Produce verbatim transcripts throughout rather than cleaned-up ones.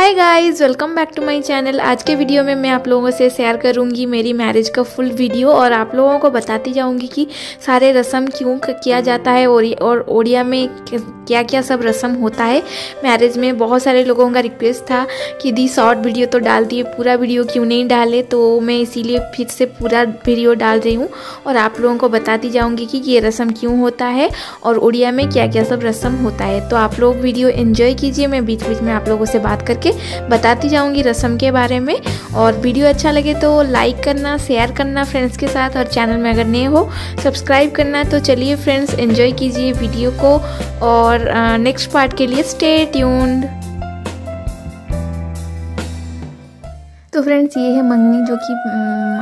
Hi guys, welcome back to my channel. आज के video में मैं आप लोगों से शेयर करूंगी मेरी मैरिज का फुल वीडियो और आप लोगों को बताती जाऊंगी कि सारे रस्म क्यों किया जाता है और ओडिया में क्या क्या सब रस्म होता है मैरिज में। बहुत सारे लोगों का रिक्वेस्ट था कि दी शॉर्ट वीडियो तो डाल दिए, पूरा वीडियो क्यों नहीं डाले, तो मैं इसीलिए फिर से पूरा वीडियो डाल रही हूँ और आप लोगों को बताती जाऊँगी कि ये रस्म क्यों होता है और ओडिया में क्या क्या सब रस्म होता है। तो आप लोग वीडियो एंजॉय कीजिए, मैं बीच बीच में आप लोगों से बात करके बताती जाऊंगी रस्म के बारे में। और वीडियो अच्छा लगे तो लाइक करना, शेयर करना फ्रेंड्स के साथ, और चैनल में अगर नए हो सब्सक्राइब करना। तो चलिए फ्रेंड्स, एंजॉय कीजिए वीडियो को और नेक्स्ट पार्ट के लिए स्टे ट्यून्ड। तो फ्रेंड्स, ये है मंगनी, जो कि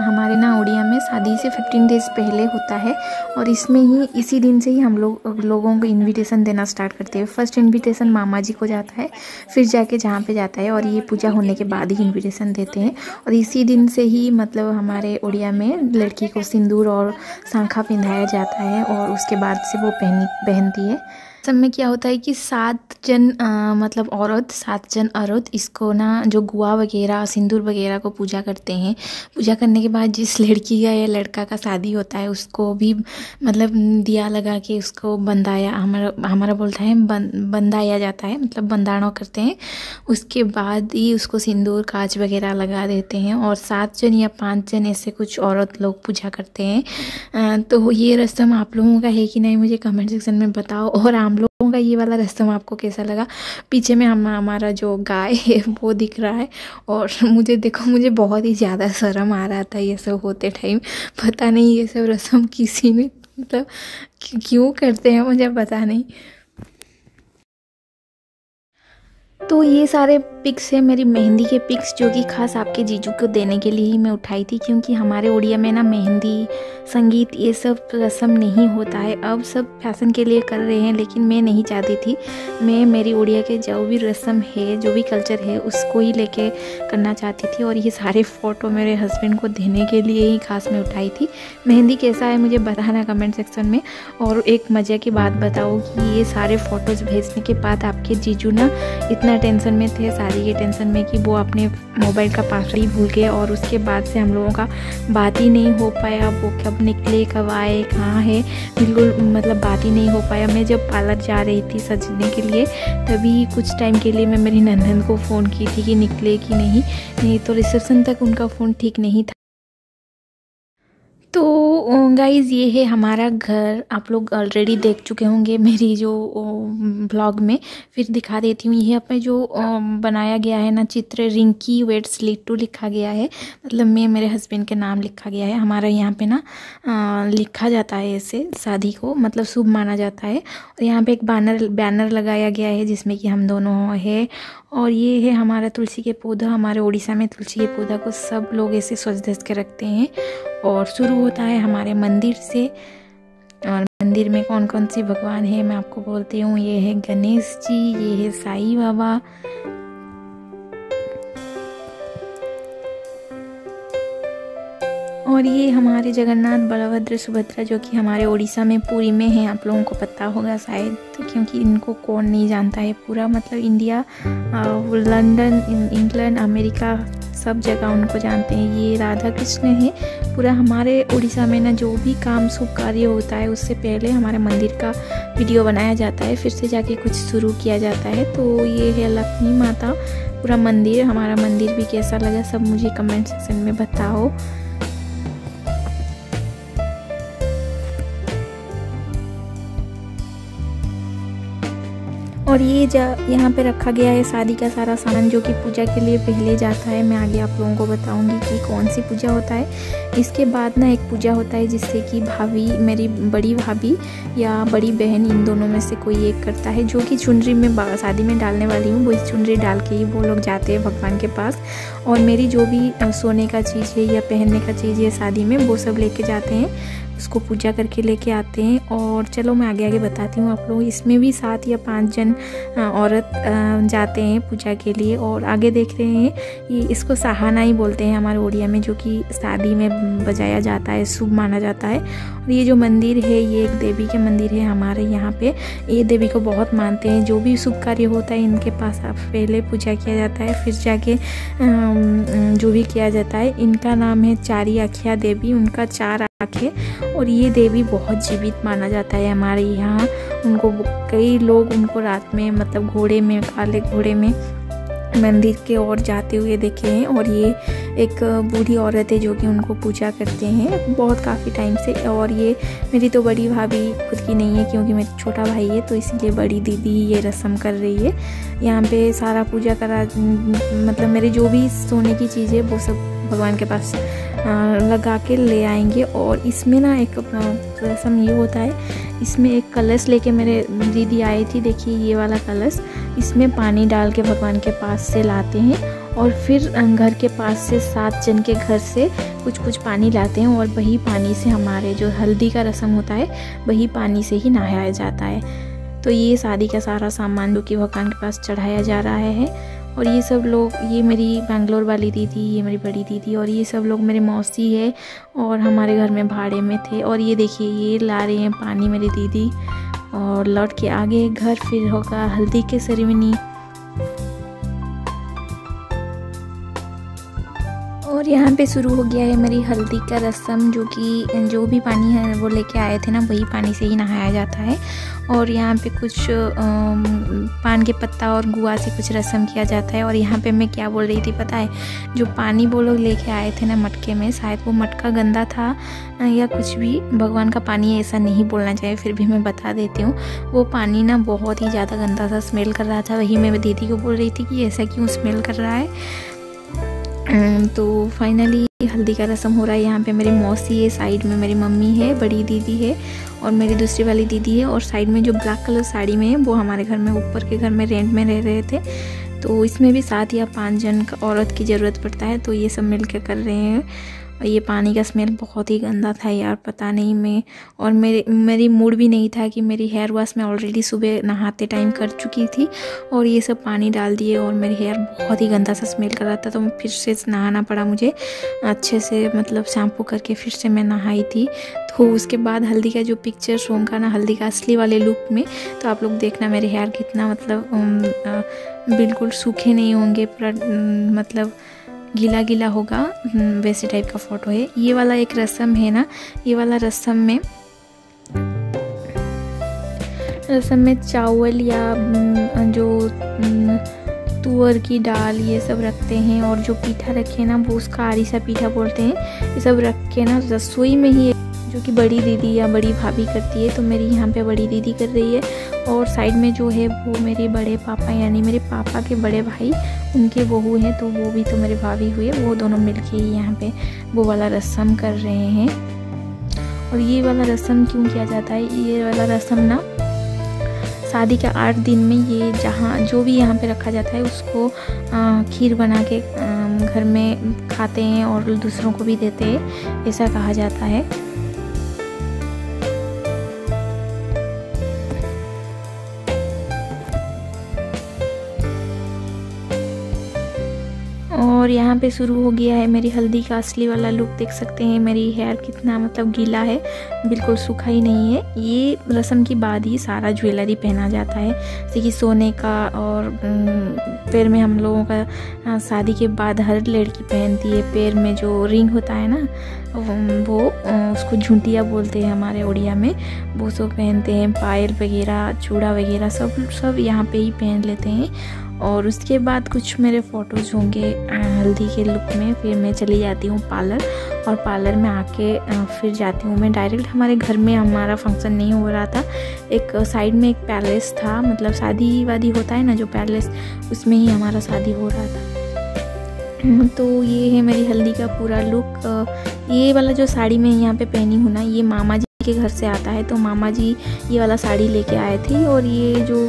हमारे ना ओडिया में शादी से पंद्रह डेज़ पहले होता है और इसमें ही इसी दिन से ही हम लोग लोगों को इनविटेशन देना स्टार्ट करते हैं। फर्स्ट इनविटेशन मामा जी को जाता है, फिर जाके जहाँ पे जाता है, और ये पूजा होने के बाद ही इनविटेशन देते हैं। और इसी दिन से ही मतलब हमारे ओडिया में लड़की को सिंदूर और शाखा पहनाया जाता है और उसके बाद से वो पहनी पहनती है। सब में क्या होता है कि सात जन आ, मतलब औरत सात जन औरत इसको ना जो गुआ वगैरह सिंदूर वगैरह को पूजा करते हैं। पूजा करने के बाद जिस लड़की का या लड़का का शादी होता है उसको भी मतलब दिया लगा के उसको बंधाया, हमारा हमारा बोलता है बं, बंधाया जाता है, मतलब बंधाना करते हैं। उसके बाद ही उसको सिंदूर कांच वगैरह लगा देते हैं और सात जन या पाँच जन ऐसे कुछ औरत लोग पूजा करते हैं। तो ये रस्म आप लोगों का है कि नहीं मुझे कमेंट सेक्शन में बताओ, और हम लोगों का ये वाला रस्म आपको कैसा लगा। पीछे में हम हमारा जो गाय है वो दिख रहा है और मुझे देखो, मुझे बहुत ही ज़्यादा शर्म आ रहा था ये सब होते टाइम। पता नहीं ये सब रस्म किसी ने मतलब क्यों करते हैं, मुझे पता नहीं। तो ये सारे पिक्स हैं मेरी मेहंदी के पिक्स, जो कि खास आपके जीजू को देने के लिए ही मैं उठाई थी, क्योंकि हमारे ओडिया में ना मेहंदी संगीत ये सब रस्म नहीं होता है। अब सब फैशन के लिए कर रहे हैं, लेकिन मैं नहीं चाहती थी। मैं मेरी ओडिया के जो भी रस्म है, जो भी कल्चर है, उसको ही लेके करना चाहती थी। और ये सारे फ़ोटो मेरे हस्बैंड को देने के लिए ही खास मैं उठाई थी। मेहंदी कैसा है मुझे बताना कमेंट सेक्शन में। और एक मज़े की बात बताओ कि ये सारे फ़ोटोज़ भेजने के बाद आपके जीजू ना इतना टेंशन में थे, सारी ये टेंशन में कि वो अपने मोबाइल का पासवर्ड भूल गए और उसके बाद से हम लोगों का बात ही नहीं हो पाया। वो कब निकले, कब आए, कहाँ है, बिल्कुल मतलब बात ही नहीं हो पाया। मैं जब पार्लर जा रही थी सजने के लिए, तभी कुछ टाइम के लिए मैं मेरी नंदन को फ़ोन की थी कि निकले कि नहीं, नहीं तो रिसेप्शन तक उनका फ़ोन ठीक नहीं था। तो गाइज़, ये है हमारा घर, आप लोग ऑलरेडी देख चुके होंगे मेरी जो ब्लॉग में, फिर दिखा देती हूँ। ये पे जो बनाया गया है ना चित्र, रिंकी वेट्स लिट्टू लिखा गया है, मतलब मैं मेरे हस्बैंड के नाम लिखा गया है। हमारा यहाँ पे ना आ, लिखा जाता है ऐसे, शादी को मतलब शुभ माना जाता है। और यहाँ पे एक बैनर बैनर लगाया गया है जिसमें कि हम दोनों है। और ये है हमारा तुलसी के पौधा, हमारे उड़ीसा में तुलसी के पौधा को सब लोग ऐसे सज धज के रखते हैं। और शुरू होता है हमारे मंदिर से, और मंदिर में कौन कौन से भगवान है मैं आपको बोलती हूँ। ये है गणेश जी, ये है साईं बाबा, और ये हमारे जगन्नाथ बलभद्र सुभद्रा, जो कि हमारे ओडिशा में पुरी में है। आप लोगों को पता होगा शायद, क्योंकि इनको कौन नहीं जानता है। पूरा मतलब इंडिया, लंदन, इंग्लैंड, अमेरिका, सब जगह उनको जानते हैं। ये राधा कृष्ण है। पूरा हमारे उड़ीसा में ना जो भी काम शुभ कार्य होता है उससे पहले हमारे मंदिर का वीडियो बनाया जाता है, फिर से जाके कुछ शुरू किया जाता है। तो ये है लक्ष्मी माता, पूरा मंदिर। हमारा मंदिर भी कैसा लगा सब मुझे कमेंट सेक्शन में बताओ। और ये यहाँ पे रखा गया है शादी का सारा सामान, जो कि पूजा के लिए पहले जाता है। मैं आगे आप लोगों को बताऊंगी कि कौन सी पूजा होता है। इसके बाद ना एक पूजा होता है जिससे कि भाभी, मेरी बड़ी भाभी या बड़ी बहन, इन दोनों में से कोई एक करता है, जो कि चुनरी में शादी में डालने वाली हूँ। वही चुनरी डाल के ही वो लोग जाते हैं भगवान के पास। और मेरी जो भी सोने का चीज़ है या पहनने का चीज़ है शादी में, वो सब लेके जाते हैं। इसको पूजा करके लेके आते हैं। और चलो मैं आगे आगे बताती हूँ आप लोग। इसमें भी सात या पाँच जन औरत जाते हैं पूजा के लिए। और आगे देख रहे हैं ये इसको सहानाई बोलते हैं हमारे ओडिया में, जो कि शादी में बजाया जाता है, शुभ माना जाता है। और ये जो मंदिर है ये एक देवी के मंदिर है हमारे यहाँ पे। ये देवी को बहुत मानते हैं, जो भी शुभ कार्य होता है इनके पास पहले पूजा किया जाता है, फिर जाके जो भी किया जाता है। इनका नाम है चारी आँखिया देवी, उनका चार आँखें। और ये देवी बहुत जीवित माना जाता है हमारे यहाँ। उनको कई लोग उनको रात में मतलब घोड़े में, काले घोड़े में मंदिर के ओर जाते हुए देखे हैं। और ये एक बूढ़ी औरत है जो कि उनको पूजा करते हैं बहुत काफ़ी टाइम से। और ये मेरी तो बड़ी भाभी खुद की नहीं है, क्योंकि मेरा छोटा भाई है, तो इसलिए बड़ी दीदी ही ये रस्म कर रही है। यहाँ पे सारा पूजा करा, मतलब मेरे जो भी सोने की चीज़ें वो सब भगवान के पास लगा के ले आएंगे। और इसमें ना एक रस्म ये होता है, इसमें एक कलश लेके मेरे दीदी आई थी, देखिए ये वाला कलश, इसमें पानी डाल के भगवान के पास से लाते हैं। और फिर घर के पास से सात जन के घर से कुछ कुछ पानी लाते हैं, और वही पानी से हमारे जो हल्दी का रस्म होता है वही पानी से ही नहाया जाता है। तो ये शादी का सारा सामान जो कि भगवान के पास चढ़ाया जा रहा है। और ये सब लोग, ये मेरी बैंगलोर वाली दीदी, ये मेरी बड़ी दीदी, और ये सब लोग मेरे मौसी है और हमारे घर में भाड़े में थे। और ये देखिए ये ला रहे हैं पानी मेरी दीदी, और लौट के आगे घर। फिर होगा हल्दी के सेरेमनी। और यहाँ पे शुरू हो गया है मेरी हल्दी का रस्म, जो कि जो भी पानी है वो लेके आए थे ना, वही पानी से ही नहाया जाता है। और यहाँ पे कुछ पान के पत्ता और गुआ से कुछ रस्म किया जाता है। और यहाँ पे मैं क्या बोल रही थी पता है, जो पानी वो लोग लेके आए थे ना मटके में, शायद वो मटका गंदा था या कुछ भी, भगवान का पानी ऐसा नहीं बोलना चाहिए, फिर भी मैं बता देती हूँ। वो पानी ना बहुत ही ज़्यादा गंदा था, स्मेल कर रहा था। वही मैं दीदी को बोल रही थी कि ऐसा क्यों स्मेल कर रहा है। तो फाइनली हल्दी का रस्म हो रहा है। यहाँ पे मेरी मौसी है, साइड में मेरी मम्मी है, बड़ी दीदी है, और मेरी दूसरी वाली दीदी है। और साइड में जो ब्लैक कलर साड़ी में है वो हमारे घर में ऊपर के घर में रेंट में रह रहे थे, तो इसमें भी सात या पाँच जन औरत की ज़रूरत पड़ता है, तो ये सब मिलकर कर रहे हैं। और ये पानी का स्मेल बहुत ही गंदा था यार, पता नहीं मैं, और मेरे मेरी मूड भी नहीं था कि मेरी हेयर वॉश मैं ऑलरेडी सुबह नहाते टाइम कर चुकी थी, और ये सब पानी डाल दिए और मेरे हेयर बहुत ही गंदा सा स्मेल कर रहा था। तो फिर से नहाना पड़ा मुझे अच्छे से, मतलब शैम्पू करके फिर से मैं नहाई थी। तो उसके बाद हल्दी का जो पिक्चर होगा ना, हल्दी का असली वाले लुक में, तो आप लोग देखना मेरे हेयर कितना मतलब बिल्कुल सूखे नहीं होंगे, पूरा मतलब गीला गीला होगा, वैसे टाइप का फ़ोटो है। ये वाला एक रस्म है ना, ये वाला रस्म में रस्म में चावल या जो तुअर की दाल ये सब रखते हैं, और जो पीठा रखे ना वो उसका आरिसा पीठा बोलते हैं। ये सब रख के ना रसोई में ही, जो कि बड़ी दीदी या बड़ी भाभी करती है, तो मेरी यहाँ पे बड़ी दीदी कर रही है। और साइड में जो है वो मेरे बड़े पापा, यानी मेरे पापा के बड़े भाई, उनके बहू हैं, तो वो भी तो मेरे भाभी हुए, वो दोनों मिलके ही यहाँ पे वो वाला रस्म कर रहे हैं। और ये वाला रस्म क्यों किया जाता है, ये वाला रस्म ना शादी के आठ दिन में ये जहाँ जो भी यहाँ पे रखा जाता है उसको खीर बना के घर में खाते हैं और दूसरों को भी देते हैं, ऐसा कहा जाता है। और यहाँ पे शुरू हो गया है मेरी हल्दी का असली वाला लुक। देख सकते हैं मेरी हेयर कितना मतलब गीला है, बिल्कुल सूखा ही नहीं है। ये रस्म के बाद ही सारा ज्वेलरी पहना जाता है, जैसे कि सोने का, और पैर में हम लोगों का शादी के बाद हर लड़की पहनती है, पैर में जो रिंग होता है ना वो, उसको झुंटिया बोलते हैं हमारे उड़िया में, वो सब पहनते हैं। पायल वगैरह, चूड़ा वगैरह सब सब यहाँ पर ही पहन लेते हैं। और उसके बाद कुछ मेरे फ़ोटोज़ होंगे हल्दी के लुक में। फिर मैं चली जाती हूँ पार्लर, और पार्लर में आके फिर जाती हूँ मैं डायरेक्ट हमारे घर में। हमारा फंक्शन नहीं हो रहा था, एक साइड में एक पैलेस था, मतलब शादी वादी होता है ना जो पैलेस, उसमें ही हमारा शादी हो रहा था। तो ये है मेरी हल्दी का पूरा लुक। ये वाला जो साड़ी मैं यहाँ पे पहनी हूँ ना, ये मामा जी के घर से आता है। तो मामा जी ये वाला साड़ी लेके आए थे और ये जो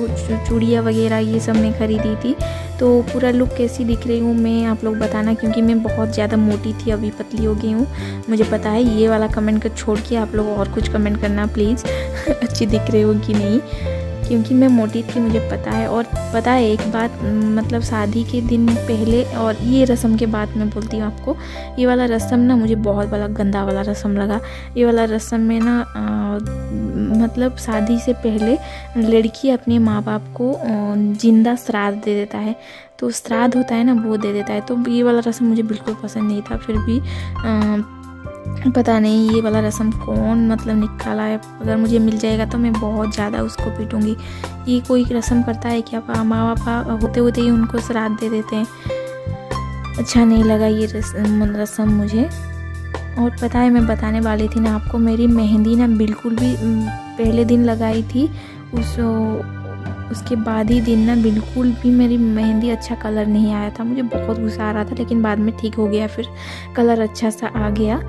चूड़ियाँ वगैरह ये सब मैं ख़रीदी थी। तो पूरा लुक कैसी दिख रही हूँ मैं आप लोग बताना, क्योंकि मैं बहुत ज़्यादा मोटी थी, अभी पतली हो गई हूँ मुझे पता है। ये वाला कमेंट कर छोड़ के आप लोग और कुछ कमेंट करना प्लीज़ अच्छी दिख रही हो कि नहीं, क्योंकि मैं मोटी थी मुझे पता है। और पता है एक बात, मतलब शादी के दिन पहले और ये रस्म के बाद मैं बोलती हूँ आपको, ये वाला रस्म ना मुझे बहुत बड़ा गंदा वाला रस्म लगा। ये वाला रस्म में ना आ, मतलब शादी से पहले लड़की अपने माँ बाप को जिंदा श्राद्ध दे देता है, तो श्राद्ध होता है ना वो दे देता है। तो ये वाला रस्म मुझे बिल्कुल पसंद नहीं था, फिर भी आ, पता नहीं ये वाला रस्म कौन मतलब निकाला है। अगर मुझे मिल जाएगा तो मैं बहुत ज़्यादा उसको पीटूंगी। ये कोई रस्म करता है क्या? माँ बाप होते होते ही उनको श्राद्ध दे देते हैं। अच्छा नहीं लगा ये रस्म मुझे। और पता है मैं बताने वाली थी ना आपको, मेरी मेहंदी ना बिल्कुल भी पहले दिन लगाई थी, उस उसके बाद ही दिन ना बिल्कुल भी मेरी मेहंदी अच्छा कलर नहीं आया था। मुझे बहुत गुस्सा आ रहा था, लेकिन बाद में ठीक हो गया, फिर कलर अच्छा सा आ गया।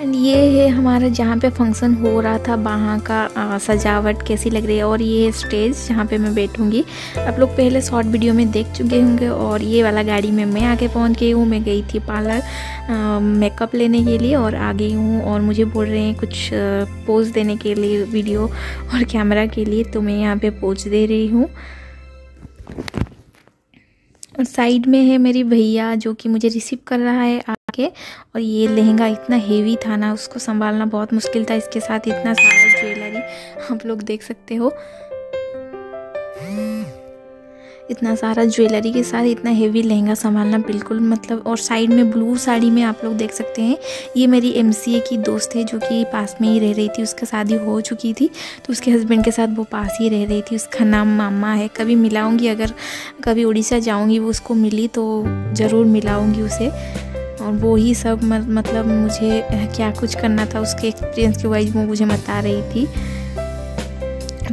एंड ये है हमारा जहाँ पे फंक्शन हो रहा था वहाँ का आ, सजावट कैसी लग रही है। और ये है स्टेज जहाँ पे मैं बैठूँगी। आप लोग पहले शॉर्ट वीडियो में देख चुके होंगे। और ये वाला गाड़ी में मैं आके पहुँच गई हूँ। मैं गई थी पार्लर मेकअप लेने के लिए और आ गई हूँ, और मुझे बोल रहे हैं कुछ पोज देने के लिए वीडियो और कैमरा के लिए, तो मैं यहाँ पर पोज दे रही हूँ। और साइड में है मेरी भैया जो कि मुझे रिसीव कर रहा है के। और ये लहंगा इतना हेवी था ना, उसको संभालना बहुत मुश्किल था। इसके साथ इतना सारा ज्वेलरी आप लोग देख सकते हो, इतना सारा ज्वेलरी के साथ इतना हेवी लहंगा संभालना बिल्कुल मतलब। और साइड में ब्लू साड़ी में आप लोग देख सकते हैं, ये मेरी एमसीए की दोस्त है जो कि पास में ही रह रही थी। उसकी शादी हो चुकी थी तो उसके हस्बैंड के साथ वो पास ही रह रही थी। उसका नाम मामा है। कभी मिलाऊँगी, अगर कभी उड़ीसा जाऊँगी वो उसको मिली तो ज़रूर मिलाऊँगी उसे। और वो ही सब मतलब मुझे क्या कुछ करना था उसके एक्सपीरियंस के वाइज वो मुझे बता रही थी।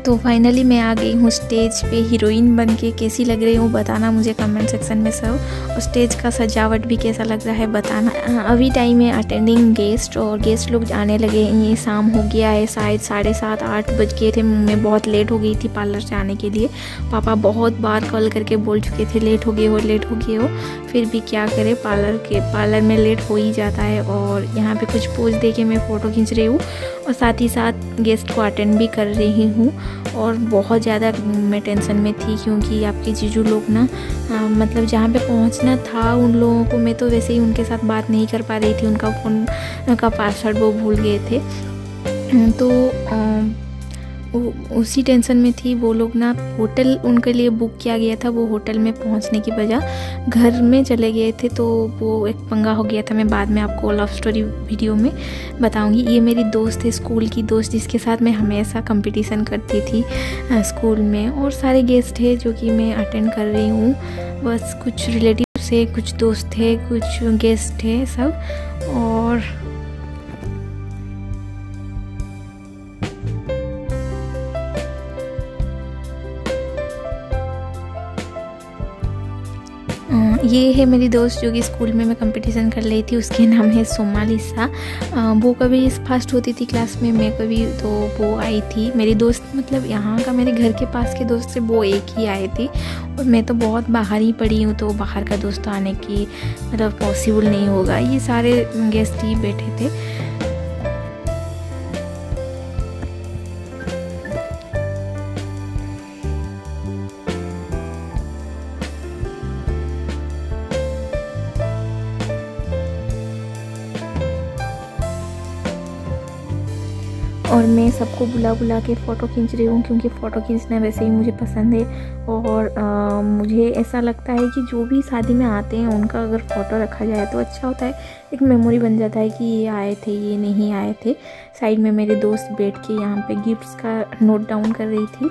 तो फाइनली मैं आ गई हूँ स्टेज पे। हीरोइन बन के कैसी लग रही हूँ बताना मुझे कमेंट सेक्शन में सब। और स्टेज का सजावट भी कैसा लग रहा है बताना। अभी टाइम है अटेंडिंग गेस्ट, और गेस्ट लोग आने लगे हैं। ये शाम हो गया है, शायद साढ़े सात आठ बज गए थे। मैं बहुत लेट हो गई थी पार्लर से आने के लिए। पापा बहुत बार कॉल करके बोल चुके थे लेट हो गए हो लेट हो गए हो, फिर भी क्या करें, पार्लर के पार्लर में लेट हो ही जाता है। और यहाँ पे कुछ पोज दे के मैं फ़ोटो खींच रही हूँ और साथ ही साथ गेस्ट को अटेंड भी कर रही हूँ। और बहुत ज़्यादा मैं टेंशन में थी, क्योंकि आपके जीजू लोग ना आ, मतलब जहाँ पे पहुँचना था उन लोगों को, मैं तो वैसे ही उनके साथ बात नहीं कर पा रही थी। उनका फ़ोन का पासवर्ड वो भूल गए थे, तो आ, उसी टेंशन में थी। वो लोग ना होटल उनके लिए बुक किया गया था, वो होटल में पहुंचने की बजाय घर में चले गए थे, तो वो एक पंगा हो गया था। मैं बाद में आपको लव स्टोरी वीडियो में बताऊंगी। ये मेरी दोस्त है, स्कूल की दोस्त, जिसके साथ मैं हमेशा कंपटीशन करती थी स्कूल में। और सारे गेस्ट है जो कि मैं अटेंड कर रही हूँ। बस कुछ रिलेटिव से, कुछ दोस्त है, कुछ गेस्ट है सब। और ये है मेरी दोस्त जो कि स्कूल में मैं कंपटीशन कर रही थी, उसके नाम है सोमाली सा। वो कभी फर्स्ट होती थी क्लास में, मैं कभी, तो वो आई थी मेरी दोस्त, मतलब यहाँ का मेरे घर के पास के दोस्त से वो एक ही आई थी। और मैं तो बहुत बाहर ही पड़ी हूँ, तो बाहर का दोस्त आने की मतलब पॉसिबल नहीं होगा। ये सारे गेस्ट ही बैठे थे। और मैं सबको बुला बुला के फ़ोटो खींच रही हूँ, क्योंकि फ़ोटो खींचना वैसे ही मुझे पसंद है। और आ, मुझे ऐसा लगता है कि जो भी शादी में आते हैं उनका अगर फ़ोटो रखा जाए तो अच्छा होता है। एक मेमोरी बन जाता है कि ये आए थे, ये नहीं आए थे। साइड में मेरे दोस्त बैठ के यहाँ पे गिफ्ट्स का नोट डाउन कर रही थी।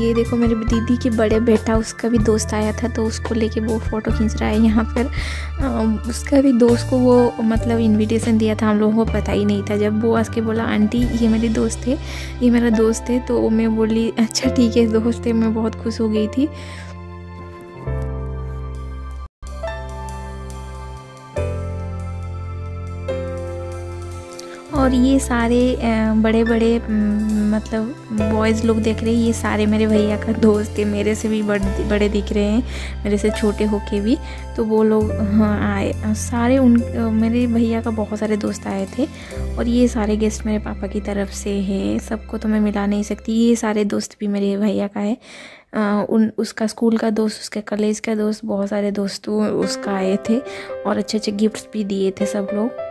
ये देखो मेरे दीदी के बड़े बेटा, उसका भी दोस्त आया था तो उसको लेके वो फ़ोटो खींच रहा है यहाँ पर। उसका भी दोस्त को वो मतलब इनविटेशन दिया था, हम लोगों को पता ही नहीं था। जब वो आज के बोला आंटी ये मेरे दोस्त थे, ये मेरा दोस्त है, तो मैं बोली अच्छा ठीक है दोस्त है, मैं बहुत खुश हो गई थी। और ये सारे बड़े बड़े मतलब बॉयज़ लोग देख रहे हैं, ये सारे मेरे भैया का दोस्त है, मेरे से भी बड़े बड़े दिख रहे हैं, मेरे से छोटे होके भी। तो वो लोग हाँ आए सारे, उन मेरे भैया का बहुत सारे दोस्त आए थे। और ये सारे गेस्ट मेरे पापा की तरफ से हैं, सबको तो मैं मिला नहीं सकती। ये सारे दोस्त भी मेरे भैया का है, आ, उन उसका स्कूल का दोस्त, उसके कॉलेज का दोस्त, बहुत सारे दोस्तों उसका आए थे। और अच्छे अच्छे गिफ्ट्स भी दिए थे सब लोग।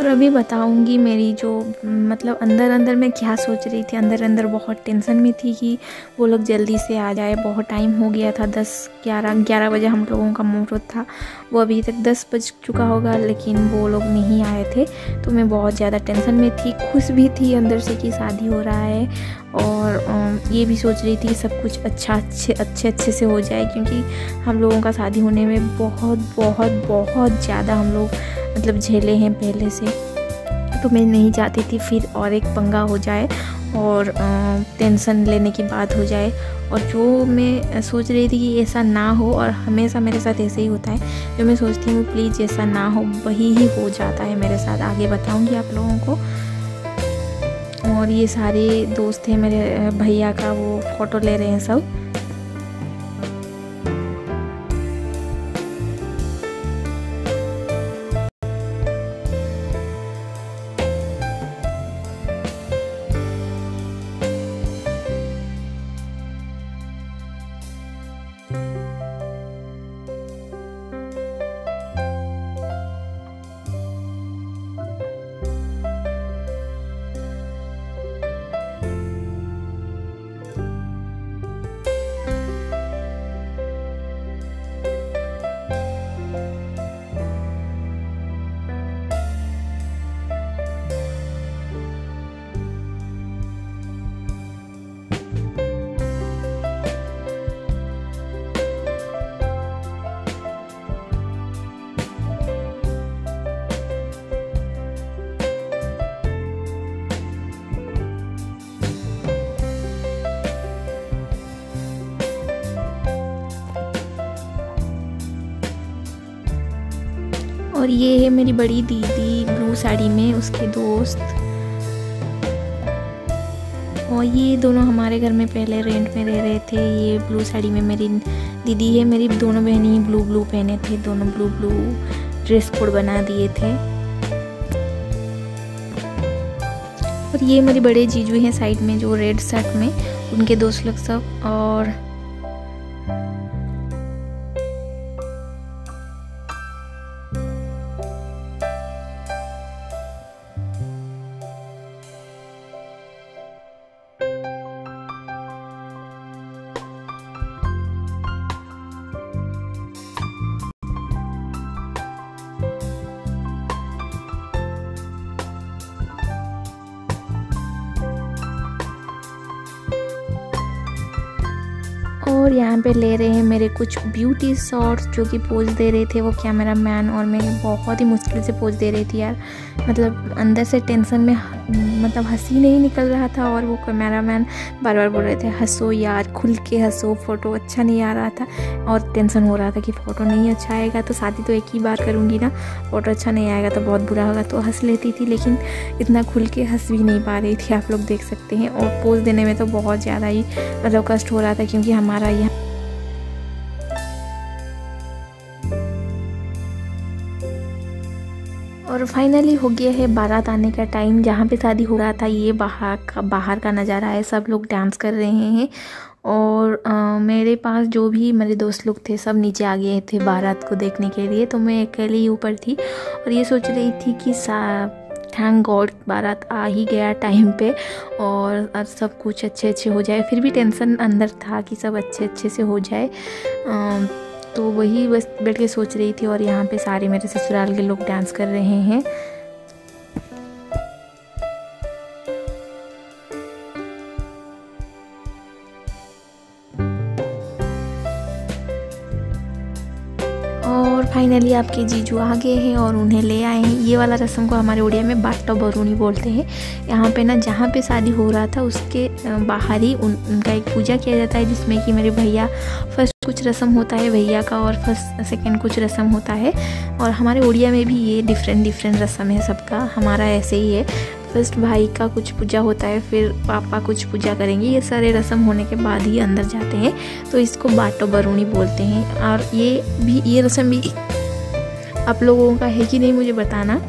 और अभी बताऊंगी मेरी जो मतलब अंदर अंदर मैं क्या सोच रही थी। अंदर अंदर बहुत टेंशन में थी कि वो लोग जल्दी से आ जाए, बहुत टाइम हो गया था, दस ग्यारह ग्यारह बजे हम लोगों का मुहूर्त था, वो अभी तक दस बज चुका होगा, लेकिन वो लोग नहीं आए थे। तो मैं बहुत ज़्यादा टेंशन में थी, खुश भी थी अंदर से कि शादी हो रहा है। और ये भी सोच रही थी सब कुछ अच्छा अच्छे अच्छे अच्छे से हो जाए, क्योंकि हम लोगों का शादी होने में बहुत बहुत बहुत ज़्यादा हम लोग मतलब झेले हैं पहले से। तो मैं नहीं चाहती थी फिर और एक पंगा हो जाए और टेंशन लेने की बात हो जाए। और जो मैं सोच रही थी कि ऐसा ना हो, और हमेशा मेरे साथ ऐसे ही होता है, जो मैं सोचती हूँ प्लीज़ ऐसा ना हो वही ही हो जाता है मेरे साथ। आगे बताऊँगी आप लोगों को। और ये सारे दोस्त हैं मेरे भैया का, वो फ़ोटो ले रहे हैं सब। और ये है मेरी बड़ी दीदी ब्लू साड़ी में, उसके दोस्त। और ये दोनों हमारे घर में पहले रेंट में रह रहे थे। ये ब्लू साड़ी में मेरी दीदी है, मेरी दोनों बहनी ब्लू ब्लू पहने थे, दोनों ब्लू ब्लू ड्रेस कोड बना दिए थे। और ये मेरे बड़े जीजू हैं साइड में जो रेड शर्ट में, उनके दोस्त लोग सब। और और यहाँ पे ले रहे हैं मेरे कुछ ब्यूटी शॉट्स, जो कि पोज दे रहे थे वो कैमरा मैन। और मैं बहुत ही मुश्किल से पोज दे रही थी यार, मतलब अंदर से टेंशन में मतलब हंसी नहीं निकल रहा था। और वो कैमरा मैन बार बार बोल रहे थे हंसो यार, खुल के हंसो, फ़ोटो अच्छा नहीं आ रहा था। और टेंशन हो रहा था कि फ़ोटो नहीं अच्छा आएगा तो शादी तो एक ही बार करूँगी ना, फ़ोटो अच्छा नहीं आएगा तो बहुत बुरा होगा। तो हंस लेती थी, लेकिन इतना खुल के हंस भी नहीं पा रही थी, आप लोग देख सकते हैं। और पोज देने में तो बहुत ज़्यादा ही मतलब कष्ट हो रहा था, क्योंकि हमारा यहाँ और फाइनली हो गया है बारात आने का टाइम। जहाँ पे शादी हो रहा था ये बाहर का बाहर का नज़ारा है, सब लोग डांस कर रहे हैं। और आ, मेरे पास जो भी मेरे दोस्त लोग थे सब नीचे आ गए थे बारात को देखने के लिए, तो मैं अकेली ऊपर थी। और ये सोच रही थी कि थैंक गॉड बारात आ ही गया टाइम पे, और सब कुछ अच्छे अच्छे हो जाए। फिर भी टेंशन अंदर था कि सब अच्छे अच्छे से हो जाए। आ, तो वही बस बैठ के सोच रही थी। और यहाँ पे सारे मेरे ससुराल के लोग डांस कर रहे हैं। और फाइनली आपके जीजू आ गए हैं और उन्हें ले आए हैं। ये वाला रस्म को हमारे ओडिया में बाट्टा बरूनी बोलते हैं। यहाँ पे ना जहाँ पे शादी हो रहा था उसके बाहर ही उन, उनका एक पूजा किया जाता है, जिसमें कि मेरे भैया फर्स्ट कुछ रस्म होता है भैया का और फर्स्ट सेकंड कुछ रस्म होता है। और हमारे ओडिया में भी ये डिफरेंट डिफरेंट रस्म है सबका। हमारा ऐसे ही है, फर्स्ट भाई का कुछ पूजा होता है, फिर पापा कुछ पूजा करेंगे। ये सारे रस्म होने के बाद ही अंदर जाते हैं, तो इसको बाटो बरूनी बोलते हैं। और ये भी ये रस्म भी आप लोगों का है कि नहीं मुझे बताना।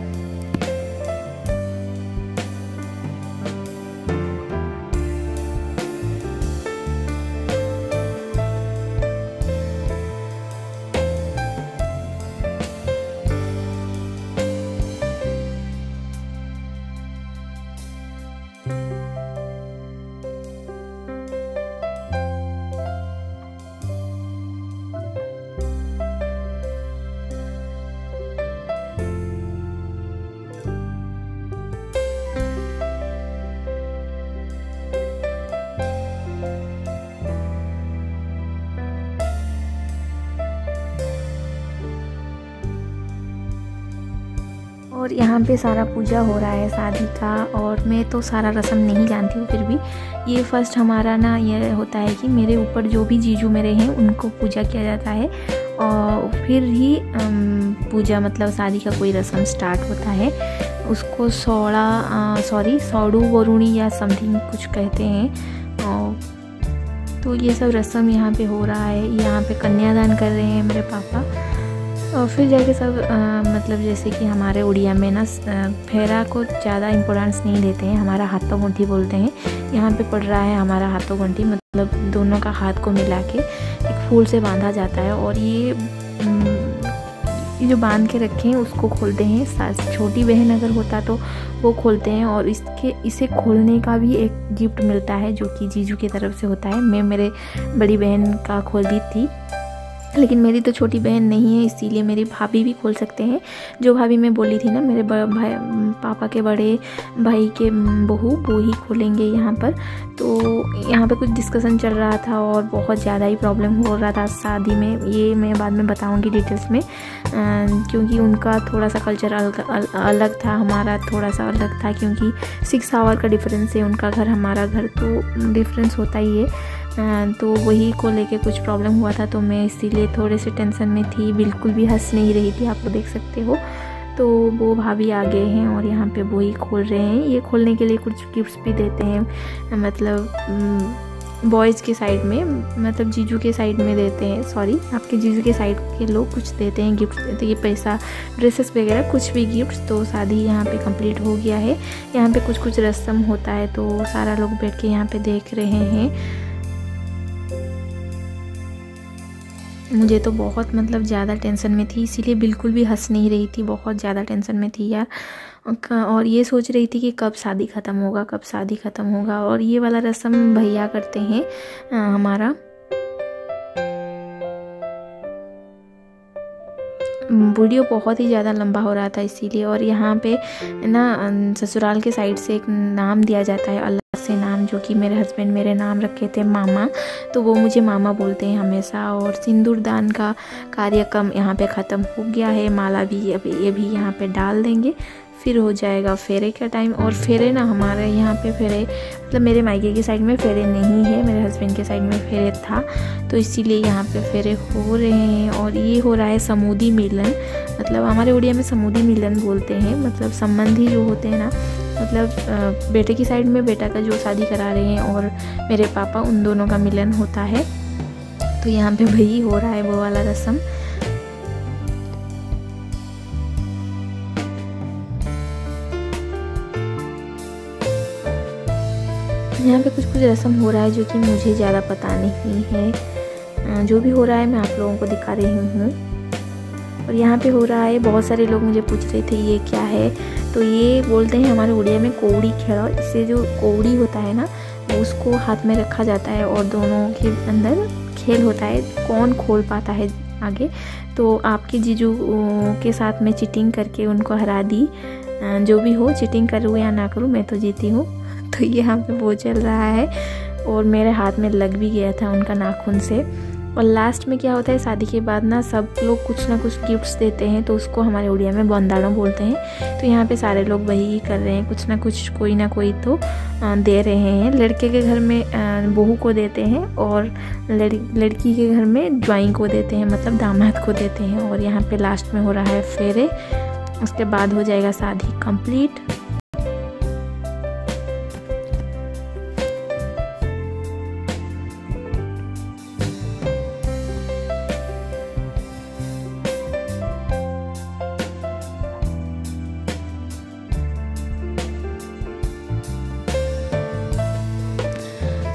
और यहाँ पे सारा पूजा हो रहा है शादी का, और मैं तो सारा रस्म नहीं जानती हूँ, फिर भी ये फर्स्ट हमारा ना ये होता है कि मेरे ऊपर जो भी जीजू मेरे हैं उनको पूजा किया जाता है और फिर ही पूजा मतलब शादी का कोई रस्म स्टार्ट होता है। उसको सौड़ा सॉरी सौड़ू वरुणी या समथिंग कुछ कहते हैं। और तो ये सब रस्म यहाँ पे हो रहा है। यहाँ पे कन्यादान कर रहे हैं मेरे पापा, और फिर जाके सब आ, मतलब जैसे कि हमारे उड़िया में ना फेरा को ज़्यादा इम्पोर्टेंस नहीं देते हैं। हमारा हाथों गंठी बोलते हैं। यहाँ पे पड़ रहा है हमारा हाथों गंठी, मतलब दोनों का हाथ को मिला के एक फूल से बांधा जाता है। और ये ये जो बांध के रखे हैं उसको खोलते हैं। सास छोटी बहन अगर होता तो वो खोलते हैं। और इसके इसे खोलने का भी एक गिफ्ट मिलता है जो कि जीजू की तरफ से होता है। मैं मेरे बड़ी बहन का खोल दी थी, लेकिन मेरी तो छोटी बहन नहीं है, इसीलिए मेरी भाभी भी खोल सकते हैं। जो भाभी मैं बोली थी ना, मेरे भाई पापा के बड़े भाई के बहू वो ही खोलेंगे यहाँ पर। तो यहाँ पे कुछ डिस्कशन चल रहा था और बहुत ज़्यादा ही प्रॉब्लम हो रहा था शादी में। ये मैं बाद में बताऊँगी डिटेल्स में, आ, क्योंकि उनका थोड़ा सा कल्चर अल, अलग था, हमारा थोड़ा सा अलग था, क्योंकि सिक्स आवर का डिफरेंस है उनका घर हमारा घर, तो डिफरेंस होता ही है। तो वही को लेके कुछ प्रॉब्लम हुआ था, तो मैं इसीलिए थोड़े से टेंशन में थी, बिल्कुल भी हंस नहीं रही थी, आप देख सकते हो। तो वो भाभी आ गए हैं और यहाँ पे वही खोल रहे हैं। ये खोलने के लिए कुछ गिफ्ट्स भी देते हैं, मतलब बॉयज़ के साइड में, मतलब जीजू के साइड में देते हैं, सॉरी आपके जीजू के साइड के लोग कुछ देते हैं गिफ्ट, तो ये पैसा ड्रेसेस वगैरह कुछ भी गिफ्ट्स। तो शादी यहाँ पे कंप्लीट हो गया है। यहाँ पे कुछ कुछ रस्म होता है, तो सारा लोग बैठ के यहाँ पे देख रहे हैं। मुझे तो बहुत मतलब ज़्यादा टेंशन में थी, इसीलिए बिल्कुल भी हंस नहीं रही थी, बहुत ज़्यादा टेंशन में थी यार। और ये सोच रही थी कि कब शादी ख़त्म होगा, कब शादी ख़त्म होगा। और ये वाला रस्म भैया करते हैं हमारा, वीडियो बहुत ही ज़्यादा लंबा हो रहा था इसीलिए। और यहाँ पे ना ससुराल के साइड से एक नाम दिया जाता है अल्लाह से नाम, जो कि मेरे हस्बैंड मेरे नाम रखे थे मामा, तो वो मुझे मामा बोलते हैं हमेशा। और सिंदूरदान का कार्यक्रम यहाँ पे ख़त्म हो गया है। माला भी अभी ये भी यहाँ पे डाल देंगे, फिर हो जाएगा फेरे का टाइम। और फेरे ना हमारे यहाँ पे फेरे मतलब मेरे मायके के साइड में फेरे नहीं है, मेरे हस्बैंड के साइड में फेरे था, तो इसीलिए यहाँ पे फेरे हो रहे हैं। और ये हो रहा है समुदी मिलन, मतलब हमारे उड़िया में समुदी मिलन बोलते हैं, मतलब संबंधी जो होते हैं ना, मतलब बेटे की साइड में बेटा का जो शादी करा रहे हैं और मेरे पापा, उन दोनों का मिलन होता है। तो यहाँ पर वही हो रहा है वो वाला रस्म। यहाँ पे कुछ कुछ रस्म हो रहा है जो कि मुझे ज़्यादा पता नहीं है। जो भी हो रहा है मैं आप लोगों को दिखा रही हूँ। और यहाँ पे हो रहा है, बहुत सारे लोग मुझे पूछ रहे थे ये क्या है, तो ये बोलते हैं हमारे उड़िया में कोवड़ी खेड़ा। इससे जो कोवड़ी होता है ना, उसको हाथ में रखा जाता है और दोनों के अंदर खेल होता है, कौन खोल पाता है आगे, तो आपके जीजू के साथ मैं चीटिंग करके उनको हरा दी। जो भी हो, चीटिंग करूँ या ना करूँ, मैं तो जीती हूँ। तो यहाँ पे वो चल रहा है और मेरे हाथ में लग भी गया था उनका नाखून से। और लास्ट में क्या होता है, शादी के बाद ना सब लोग कुछ ना कुछ गिफ्ट्स देते हैं, तो उसको हमारे उड़िया में बंदाड़ों बोलते हैं। तो यहाँ पे सारे लोग वही कर रहे हैं, कुछ ना कुछ कोई ना कोई तो दे रहे हैं। लड़के के घर में बहू को देते हैं और लड़, लड़की के घर में ज्वाइं को देते हैं, मतलब दामाद को देते हैं। और यहाँ पे लास्ट में हो रहा है फेरे, उसके बाद हो जाएगा शादी कम्प्लीट।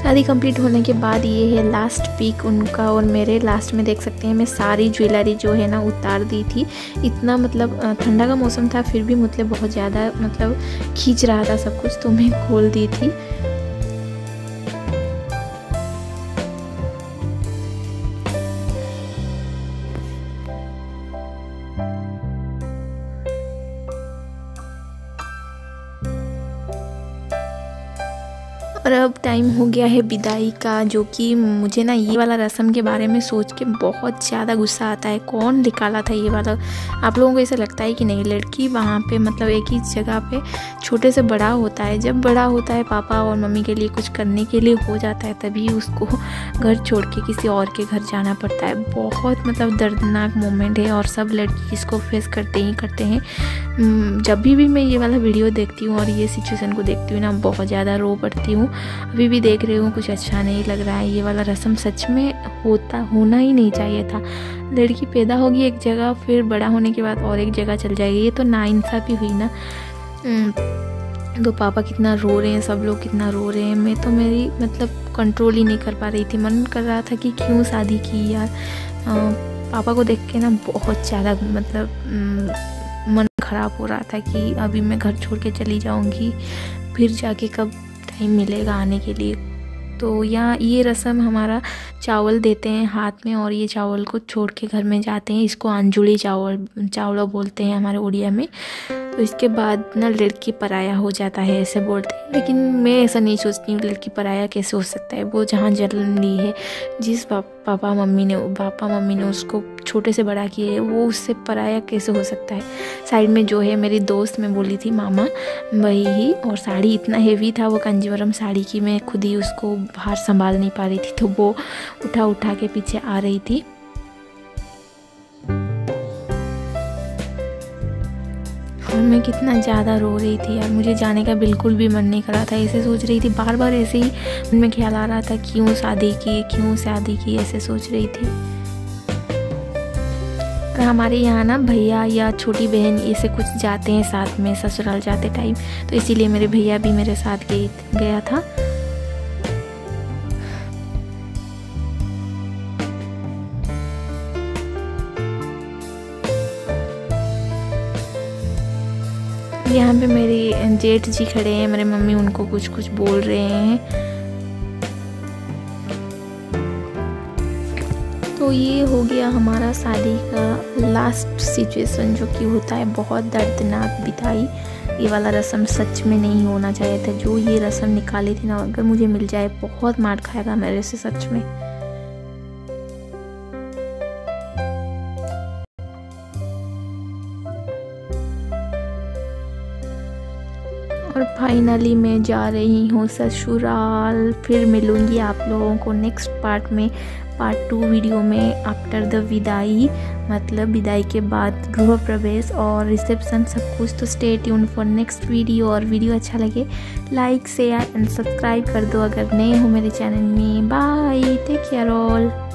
शादी कंप्लीट होने के बाद ये है लास्ट पिक उनका और मेरे। लास्ट में देख सकते हैं मैं सारी ज्वेलरी जो है ना उतार दी थी। इतना मतलब ठंडा का मौसम था, फिर भी मतलब बहुत ज़्यादा मतलब खींच रहा था सब कुछ, तो मैं खोल दी थी। और अब टाइम हो गया है बिदाई का, जो कि मुझे ना ये वाला रस्म के बारे में सोच के बहुत ज़्यादा गुस्सा आता है। कौन निकाला था ये वाला? आप लोगों को ऐसा लगता है कि नहीं, लड़की वहाँ पे मतलब एक ही जगह पे छोटे से बड़ा होता है, जब बड़ा होता है पापा और मम्मी के लिए कुछ करने के लिए हो जाता है, तभी उसको घर छोड़ के किसी और के घर जाना पड़ता है। बहुत मतलब दर्दनाक मोमेंट है और सब लड़की इसको फेस करते ही करते हैं। जब भी भी मैं ये वाला वीडियो देखती हूँ और ये सिचुएशन को देखती हूँ ना, बहुत ज़्यादा रो पड़ती हूँ। अभी भी देख रही हूँ, कुछ अच्छा नहीं लग रहा है। ये वाला रस्म सच में होता होना ही नहीं चाहिए था। लड़की पैदा होगी एक जगह, फिर बड़ा होने के बाद और एक जगह चल जाएगी, ये तो नाइंसाफ़ी हुई ना। तो पापा कितना रो रहे हैं, सब लोग कितना रो रहे हैं। मैं तो मेरी मतलब कंट्रोल ही नहीं कर पा रही थी। मन कर रहा था कि क्यों शादी की यार। आ, पापा को देख के ना बहुत ज़्यादा मतलब मन ख़राब हो रहा था कि अभी मैं घर छोड़ के चली जाऊँगी, फिर जाके कब टाइम मिलेगा आने के लिए। तो यहाँ ये रस्म हमारा चावल देते हैं हाथ में और ये चावल को छोड़ के घर में जाते हैं। इसको अंजुली चावल चावल बोलते हैं हमारे उड़िया में। तो इसके बाद ना लड़की पराया हो जाता है, ऐसे बोलते हैं। लेकिन मैं ऐसा नहीं सोचती हूँ, लड़की पराया कैसे हो सकता है। वो जहाँ जन्म ली है, जिस पापा मम्मी ने पापा मम्मी ने उसको छोटे से बड़ा किए है, वो उससे पराया कैसे हो सकता है। साइड में जो है मेरी दोस्त में बोली थी मामा, वही ही। और साड़ी इतना हेवी था वो कंजीवरम साड़ी की, मैं खुद ही उसको बाहर संभाल नहीं पा रही थी, तो वो उठा उठा के पीछे आ रही थी। मैं कितना ज़्यादा रो रही थी यार, मुझे जाने का बिल्कुल भी मन नहीं कर रहा था। ऐसे सोच रही थी बार बार, ऐसे ही मन में ख्याल आ रहा था क्यों शादी की क्यों शादी की ऐसे सोच रही थी। और हमारे यहाँ ना भैया या छोटी बहन ऐसे कुछ जाते हैं साथ में ससुराल जाते टाइम, तो इसीलिए मेरे भैया भी मेरे साथ गई गया था। यहाँ पे मेरे जेठ जी खड़े हैं, मेरे मम्मी उनको कुछ कुछ बोल रहे हैं। तो ये हो गया हमारा शादी का लास्ट सिचुएशन, जो कि होता है बहुत दर्दनाक बिदाई। ये वाला रस्म सच में नहीं होना चाहिए था। जो ये रस्म निकाली थी ना, अगर मुझे मिल जाए बहुत मार खाएगा मेरे से सच में। और फाइनली मैं जा रही हूँ ससुराल। फिर मिलूँगी आप लोगों को नेक्स्ट पार्ट में, पार्ट टू वीडियो में, आफ्टर द विदाई, मतलब विदाई के बाद गृह प्रवेश और रिसेप्शन सब कुछ। तो stay tune for next video. और वीडियो अच्छा लगे लाइक शेयर एंड सब्सक्राइब कर दो अगर नए हो मेरे चैनल में। Bye, take care all.